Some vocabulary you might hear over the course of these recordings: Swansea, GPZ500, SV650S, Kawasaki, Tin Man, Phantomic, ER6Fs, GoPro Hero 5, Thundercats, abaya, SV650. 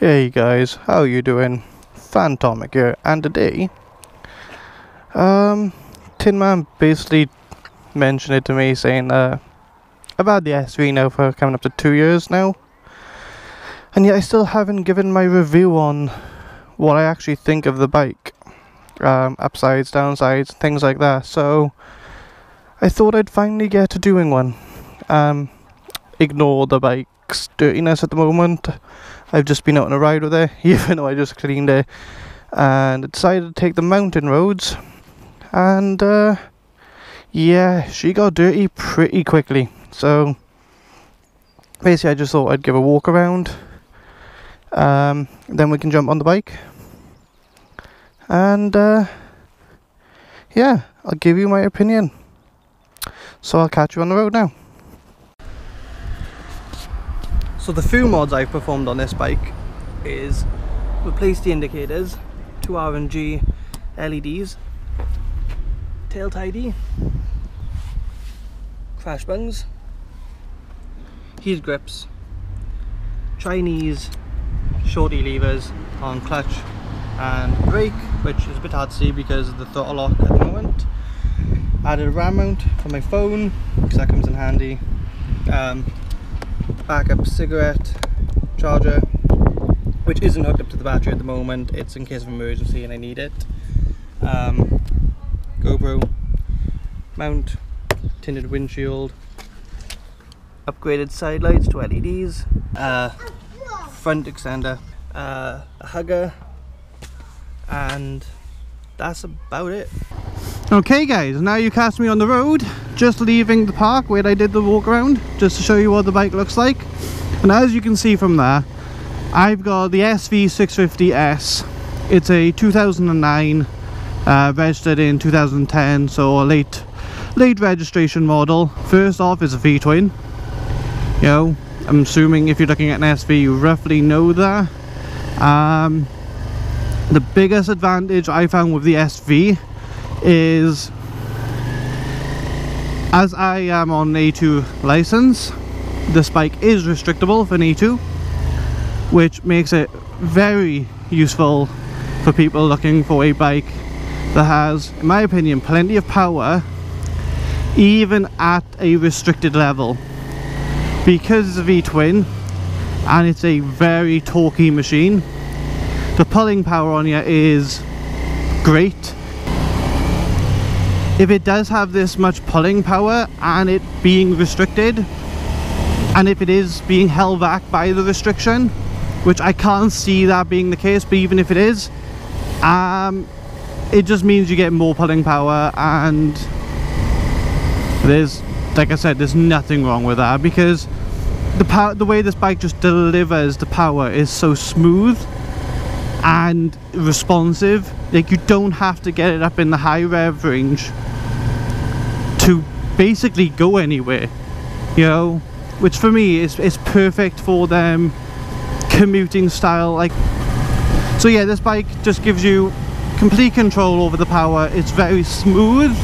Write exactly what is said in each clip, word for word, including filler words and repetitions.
Hey guys, how you doing? Phantomic here, and today um, Tin Man basically mentioned it to me saying uh, about the S V now for coming up to two years now, and yet I still haven't given my review on what I actually think of the bike, um, upsides, downsides, things like that, so I thought I'd finally get to doing one. Um, ignore the bike's dirtiness at the moment. I've just been out on a ride with it, even though I just cleaned it, and decided to take the mountain roads, and uh, yeah, she got dirty pretty quickly, so basically I just thought I'd give a walk around, um, then we can jump on the bike, and uh, yeah, I'll give you my opinion, so I'll catch you on the road now. So the few mods I've performed on this bike is replace the indicators, two R N G L E Ds, tail tidy, crash bungs, heel grips, Chinese shorty levers on clutch and brake, which is a bit hard to see because of the throttle lock at the moment. Added a RAM mount for my phone because that comes in handy. Um, Backup cigarette charger, which isn't hooked up to the battery at the moment, it's in case of emergency and I need it. Um, GoPro mount, tinted windshield, upgraded side lights to L E Ds, uh, front extender, uh, a hugger, and that's about it. Okay guys, now you cast me on the road, just leaving the park where I did the walk around, just to show you what the bike looks like. And as you can see from there, I've got the S V six fifty S. It's a two thousand nine, uh, registered in two thousand ten, so a late, late registration model. First off, it's a V-twin. You know, I'm assuming if you're looking at an S V, you roughly know that. Um, the biggest advantage I found with the S V is, as I am on A two license, this bike is restrictable for an A two, which makes it very useful for people looking for a bike that has, in my opinion, plenty of power even at a restricted level, because it's a V-twin and it's a very torquey machine. The pulling power on here is great. If it does have this much pulling power and it being restricted, and if it is being held back by the restriction, which I can't see that being the case, but even if it is, um, it just means you get more pulling power, and there's, like I said, there's nothing wrong with that, because the power, the way this bike just delivers the power is so smooth and responsive. Like, you don't have to get it up in the high rev range to basically go anywhere, you know, which for me is, is perfect for them commuting style, like. So yeah, this bike just gives you complete control over the power. It's very smooth,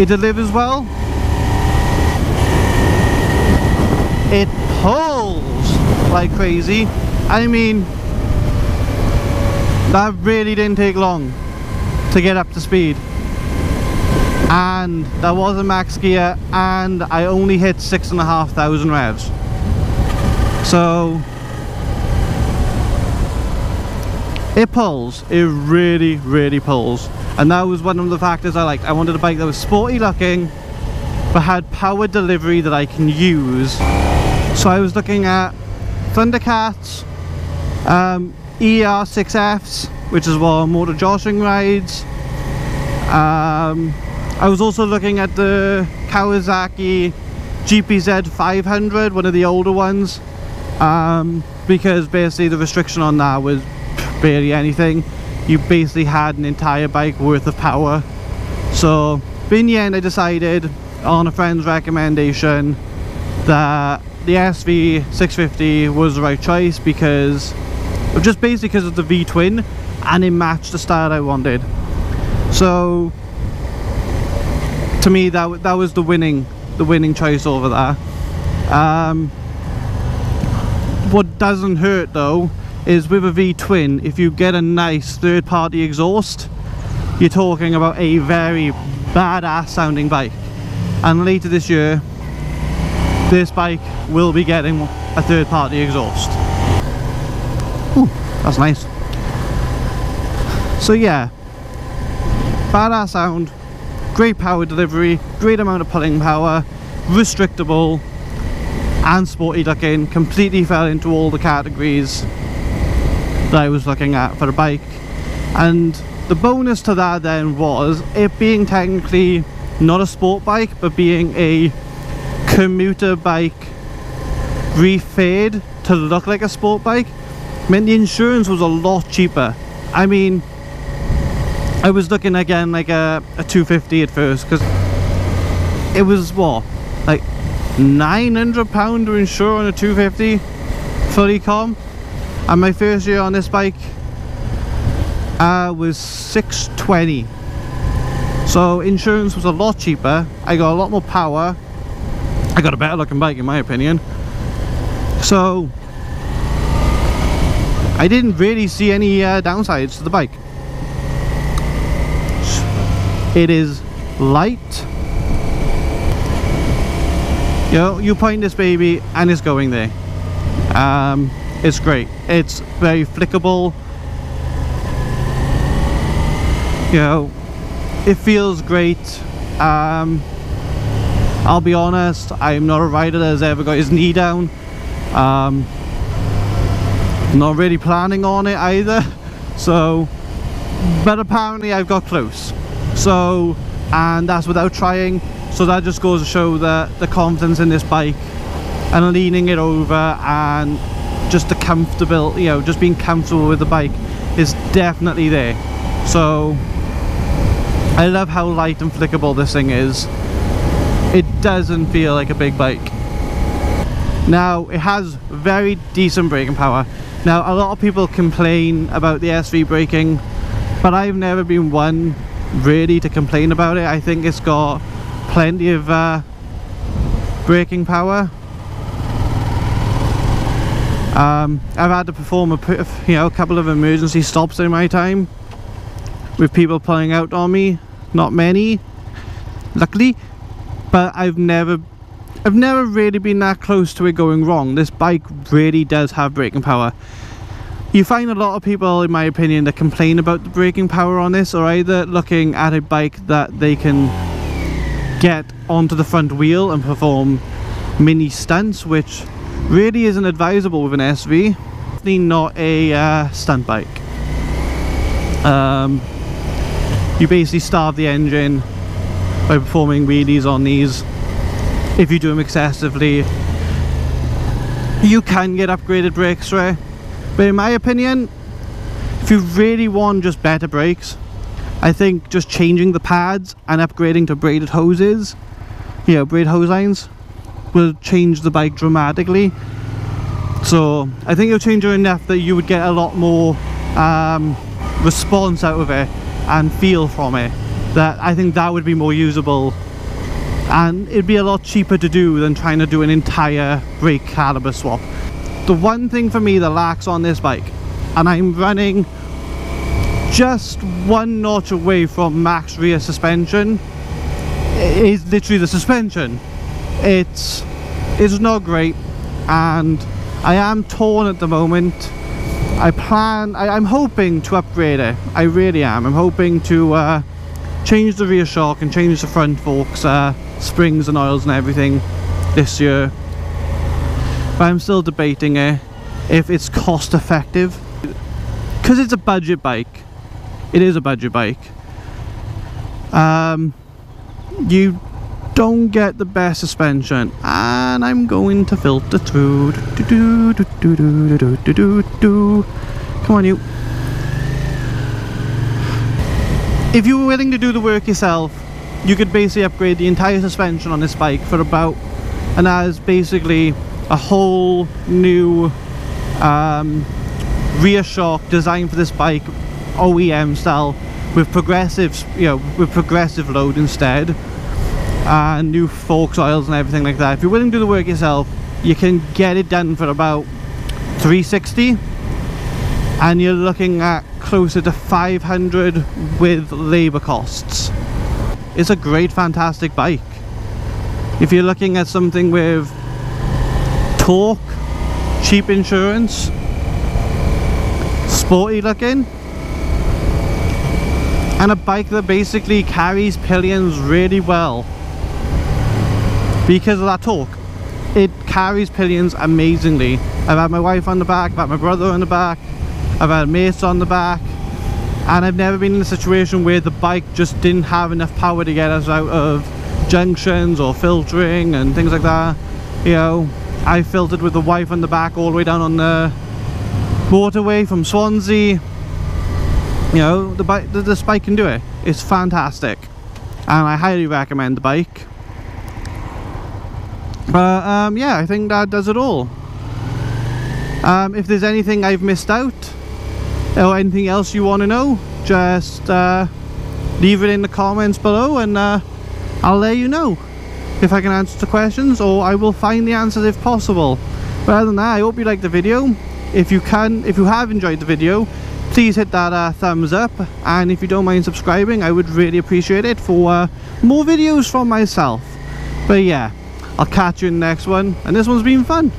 it delivers well, it pulls like crazy. I mean, that really didn't take long to get up to speed, and that was a max gear, and I only hit six and a half thousand revs. So it pulls, it really really pulls, and that was one of the factors I liked. I wanted a bike that was sporty looking but had power delivery that I can use, so I was looking at Thundercats, um, E R six Fs, which is what motor joshing rides. Um, I was also looking at the Kawasaki G P Z five hundred, one of the older ones, um, because basically the restriction on that was barely anything. You basically had an entire bike worth of power. So in the end, I decided on a friend's recommendation that the S V six fifty was the right choice, because just basically because of the V-twin, and it matched the style I wanted. So to me, that that was the winning the winning choice over there. Um, What doesn't hurt though is with a V twin, if you get a nice third-party exhaust, you're talking about a very badass sounding bike. And later this year, this bike will be getting a third-party exhaust. Ooh, that's nice. So yeah, badass sound, great power delivery, great amount of pulling power, restrictable and sporty looking. Completely fell into all the categories that I was looking at for a bike. And the bonus to that then was it being technically not a sport bike, but being a commuter bike refade to look like a sport bike meant the insurance was a lot cheaper. I mean, I was looking again like a, a two fifty at first, because it was what, like nine hundred pounds to insure on a two fifty fully com, and my first year on this bike Uh, was six twenty, so insurance was a lot cheaper. I got a lot more power, I got a better looking bike in my opinion, so I didn't really see any uh, downsides to the bike. It is light, you know, you point this baby and it's going there. Um, it's great, it's very flickable. You know, it feels great. um, I'll be honest, I'm not a rider that has ever got his knee down. um, Not really planning on it either, so, but apparently I've got close, so, and that's without trying. So that just goes to show that the confidence in this bike and leaning it over and just the comfortable, you know, just being comfortable with the bike is definitely there. So I love how light and flickable this thing is. It doesn't feel like a big bike. Now, it has very decent braking power. Now, a lot of people complain about the S V braking, but I've never been one really to complain about it. I think it's got plenty of uh, braking power. Um, I've had to perform a, you know, a couple of emergency stops in my time, with people pulling out on me, not many, luckily, but I've never, I've never really been that close to it going wrong. This bike really does have braking power. You find a lot of people, in my opinion, that complain about the braking power on this, or either looking at a bike that they can get onto the front wheel and perform mini stunts, which really isn't advisable with an S V. Definitely not a uh, stunt bike. Um, You basically starve the engine by performing wheelies on these. If you do them excessively, you can get upgraded brakes for it. But in my opinion, if you really want just better brakes, I think just changing the pads and upgrading to braided hoses, you know, braided hose lines, will change the bike dramatically. So I think it'll change it enough that you would get a lot more um, response out of it and feel from it. That I think that would be more usable, and it'd be a lot cheaper to do than trying to do an entire brake caliber swap. The one thing for me that lacks on this bike, and I'm running just one notch away from max rear suspension, is literally the suspension. It's, it's not great, and I am torn at the moment. I plan, I, I'm hoping to upgrade it, I really am. I'm hoping to uh, change the rear shock and change the front forks, uh, springs and oils and everything this year. But I'm still debating it, if it's cost effective. Because it's a budget bike, it is a budget bike. Um, you don't get the best suspension, and I'm going to filter through. Do, do, do, do, do, do, do, do, do. Come on, you. If you were willing to do the work yourself, you could basically upgrade the entire suspension on this bike for about, and that is basically a whole new um, rear shock designed for this bike, O E M style, with progressive, you know, with progressive load instead. And uh, new forks, oils and everything like that. If you're willing to do the work yourself, you can get it done for about three sixty, and you're looking at closer to five hundred with labour costs. It's a great, fantastic bike. If you're looking at something with torque, cheap insurance, sporty looking, and a bike that basically carries pillions really well because of that torque. It carries pillions amazingly. I've had my wife on the back, I've had my brother on the back, I've had mates on the back, and I've never been in a situation where the bike just didn't have enough power to get us out of junctions or filtering and things like that. You know, I filtered with the wife on the back all the way down on the motorway from Swansea. You know, the bike, this bike can do it. It's fantastic, and I highly recommend the bike. But um, yeah, I think that does it all. Um, if there's anything I've missed out, or anything else you want to know, just uh, leave it in the comments below, and uh, I'll let you know if I can answer the questions, or I will find the answers if possible. But other than that, I hope you liked the video. If you can, if you have enjoyed the video, please hit that uh, thumbs up, and if you don't mind subscribing, I would really appreciate it for uh, more videos from myself. But yeah, I'll catch you in the next one, and this one's been fun.